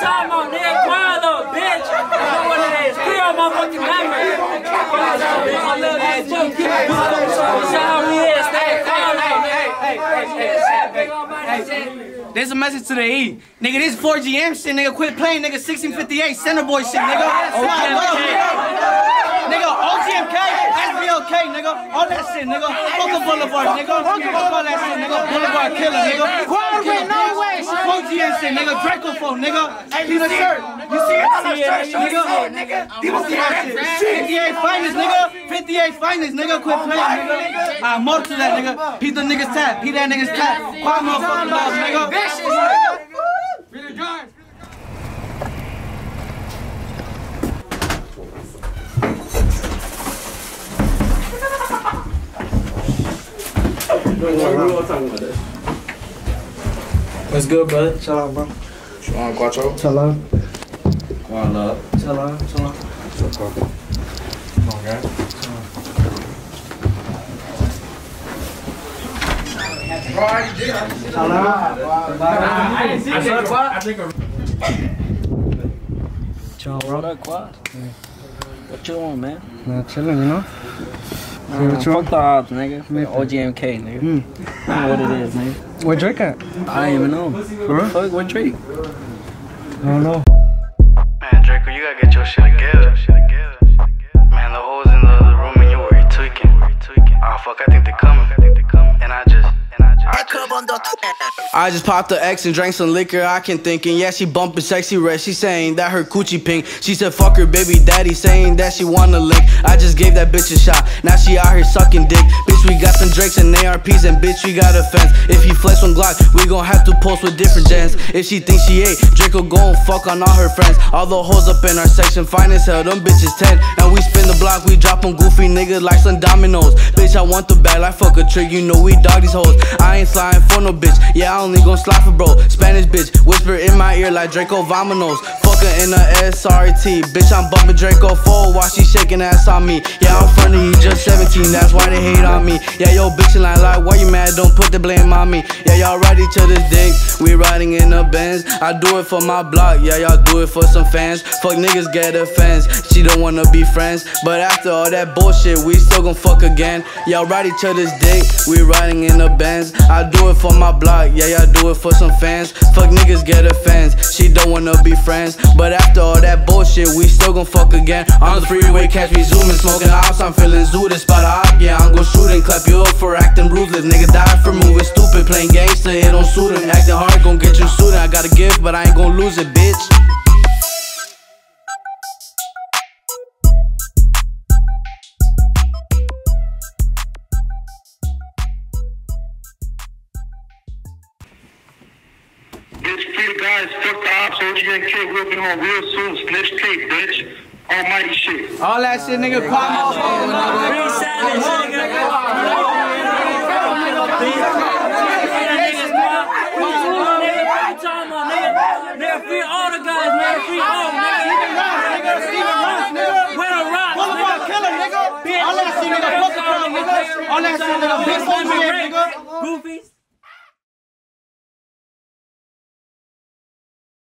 time on there, quiet little bitch. You know what it is. Clear all motherfucking memory. My little ass joke. That's how we is. Stay calm, hey. There's a message to the E. Nigga, this is 4GM shit, nigga. Quit playing, nigga. 1658 Center Boy shit, nigga. Nigga, OGMK, SBLK, nigga. All that shit, nigga. Fuck a Boulevard, nigga. Fuck all that shit, nigga. Boulevard killer, nigga. Quarterback, no way. 4GM shit, nigga. DRAKO 4, nigga. Hey, you the shirt. You see it on the shirt, nigga. You see that shit. 58 finals, nigga. 58 finals, nigga. Quit playing, nigga. I'm more to that, nigga. P the niggas tap. P that niggas tap. Quiet motherfucking balls, nigga. Vicious, nigga. Really drive. What's good, brother? Chill out, bro. Chill out, Quattro. Chill out. Come on, love. Chill out, chill out. Chill out, Quattro. Come on, guys. Bro, I already did. Chill out. I didn't see that, Quad. I think a... Chill out, bro. Quad. What you want, man? Nah, chilling, you know? Fuck the odds, nigga. OGMK, nigga. I don't know what it is, nigga. Where Drake at? I don't even know. Fuck, where Drake? I don't know. Man, Draco, you gotta get your shit together. Man, the hoes in the other room and you already tweaking. Oh, fuck, I think they're coming. And I just... I just popped the X and drank some liquor. I can thinking, yeah, she bumpin' sexy red. She saying that her coochie pink. She said fuck her baby daddy, saying that she wanna lick. I just gave that bitch a shot. Now she out here sucking dick. Bitch, we got some Drakes and ARPs, and bitch, we got a fence. If he flex on Glock, we gon' have to post with different gens. If she thinks she ate, Draco gon' fuck on all her friends. All the hoes up in our section, fine as hell. Them bitches 10. Now we spin the block, we drop on goofy niggas like some dominoes. Bitch, I want the bag like fuck a trick. You know we dog these hoes. I ain't sliding for no bitch. Yeah, I only gon' slide for bro. Spanish bitch, whisper in my ear like Draco Vominos. Fuckin' in a SRT. Bitch, I'm bumpin' Draco 4 while she shaking ass on me. Yeah, I'm funny, you just 17, that's why they hate on me. Yeah, yo, bitch, and I like, why you mad? Don't put the blame on me. Yeah, y'all ride each other's dick. We riding in the Benz. I do it for my block. Yeah, y'all do it for some fans. Fuck niggas, get a fans. She don't wanna be friends. But after all that bullshit, we still gon' fuck again. Y'all ride each other's dick. We riding in the Benz. I do it for my block, yeah, y'all do it for some fans. Fuck niggas, get her fans. She don't wanna be friends. But after all that bullshit, we still gon' fuck again. On the freeway, catch me zoomin', smoking ops. I'm feeling zooted, spot a op, yeah, I'm gon' shoot and clap you up for acting ruthless. Nigga die for moving stupid, playing gangsta, it don't suit him. Acting hard, gon' get you suited. I got a gift, but I ain't gon' lose it, bitch. Guys, fuck the ops, OGMK, we'll be on real soon, snitch tape, bitch. Almighty shit. All that shit, nigga, pop off. Real savage, nigga. Nigga, free all the guys, man, free all, nigga. Nigga, where the rock, Boulevard killer, nigga. All that shit, nigga, fuck the problem, nigga. All that shit, nigga, bitch, nigga. Goofies.